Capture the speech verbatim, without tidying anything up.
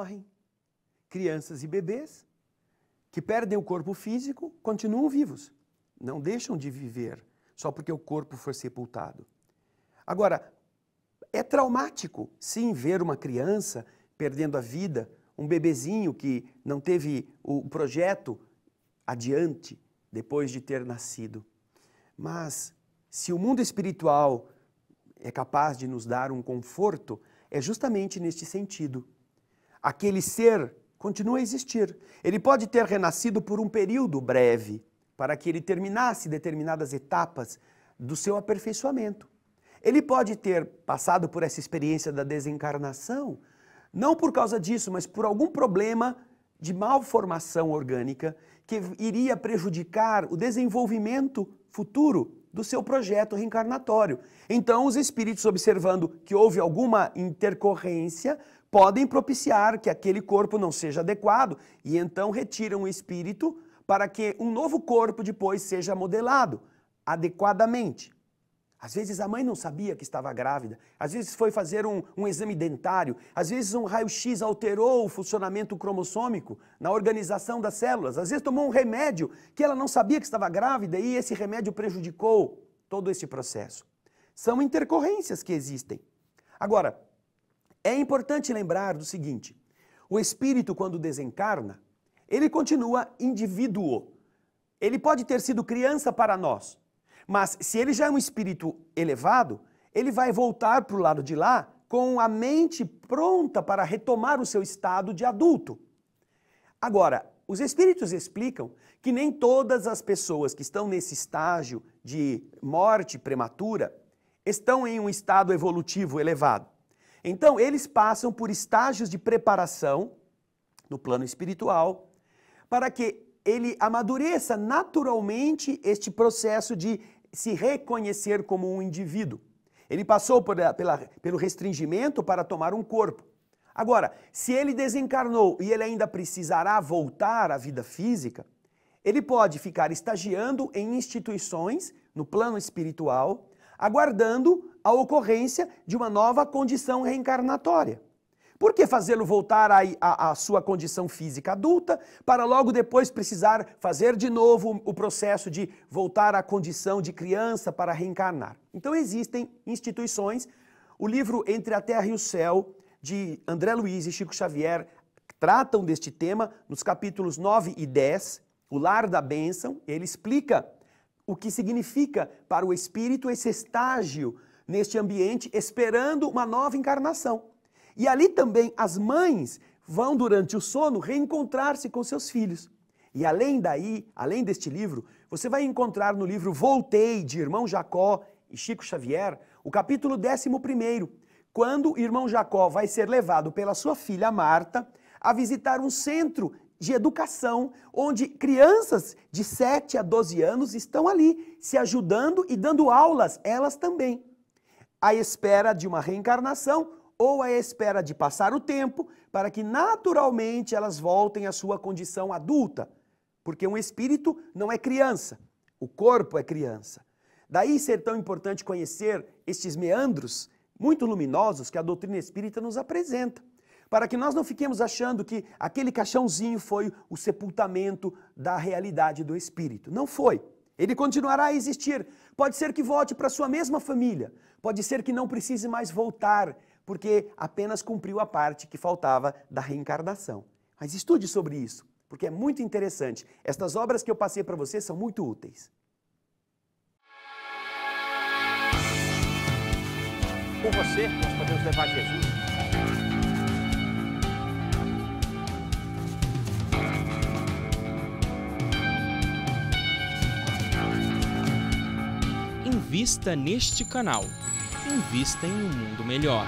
morrem. Crianças e bebês que perdem o corpo físico continuam vivos, não deixam de viver só porque o corpo foi sepultado. Agora, é traumático, sim, ver uma criança perdendo a vida, um bebezinho que não teve o projeto adiante depois de ter nascido. Mas se o mundo espiritual é capaz de nos dar um conforto, é justamente neste sentido. Aquele ser continua a existir. Ele pode ter renascido por um período breve, para que ele terminasse determinadas etapas do seu aperfeiçoamento. Ele pode ter passado por essa experiência da desencarnação, não por causa disso, mas por algum problema de malformação orgânica que iria prejudicar o desenvolvimento futuro do seu projeto reencarnatório. Então, os espíritos, observando que houve alguma intercorrência, podem propiciar que aquele corpo não seja adequado e então retiram o espírito para que um novo corpo depois seja modelado adequadamente. Às vezes a mãe não sabia que estava grávida, às vezes foi fazer um, um exame dentário, às vezes um raio-x alterou o funcionamento cromossômico na organização das células, às vezes tomou um remédio que ela não sabia que estava grávida e esse remédio prejudicou todo esse processo. São intercorrências que existem. Agora, é importante lembrar do seguinte, o espírito quando desencarna, ele continua indivíduo. Ele pode ter sido criança para nós, mas se ele já é um espírito elevado, ele vai voltar para o lado de lá com a mente pronta para retomar o seu estado de adulto. Agora, os espíritos explicam que nem todas as pessoas que estão nesse estágio de morte prematura estão em um estado evolutivo elevado. Então, eles passam por estágios de preparação no plano espiritual para que ele amadureça naturalmente este processo de se reconhecer como um indivíduo. Ele passou por, pela, pelo restringimento para tomar um corpo. Agora, se ele desencarnou e ele ainda precisará voltar à vida física, ele pode ficar estagiando em instituições no plano espiritual, aguardando a ocorrência de uma nova condição reencarnatória. Por que fazê-lo voltar à sua condição física adulta para logo depois precisar fazer de novo o processo de voltar à condição de criança para reencarnar? Então existem instituições, o livro Entre a Terra e o Céu, de André Luiz e Chico Xavier, tratam deste tema nos capítulos nove e dez, O Lar da Benção, ele explica o que significa para o espírito esse estágio neste ambiente esperando uma nova encarnação. E ali também as mães vão, durante o sono, reencontrar-se com seus filhos. E além daí, além deste livro, você vai encontrar no livro Voltei, de Irmão Jacó e Chico Xavier, o capítulo décimo primeiro, quando o Irmão Jacó vai ser levado pela sua filha Marta a visitar um centro de educação, onde crianças de sete a doze anos estão ali, se ajudando e dando aulas, elas também, à espera de uma reencarnação, ou à espera de passar o tempo para que naturalmente elas voltem à sua condição adulta, porque um espírito não é criança, o corpo é criança. Daí ser tão importante conhecer estes meandros muito luminosos que a doutrina espírita nos apresenta, para que nós não fiquemos achando que aquele caixãozinho foi o sepultamento da realidade do espírito. Não foi. Ele continuará a existir. Pode ser que volte para sua mesma família, pode ser que não precise mais voltar, porque apenas cumpriu a parte que faltava da reencarnação. Mas estude sobre isso, porque é muito interessante. Estas obras que eu passei para você são muito úteis. Com você, nós podemos levar Jesus. Invista neste canal. Invista em um mundo melhor.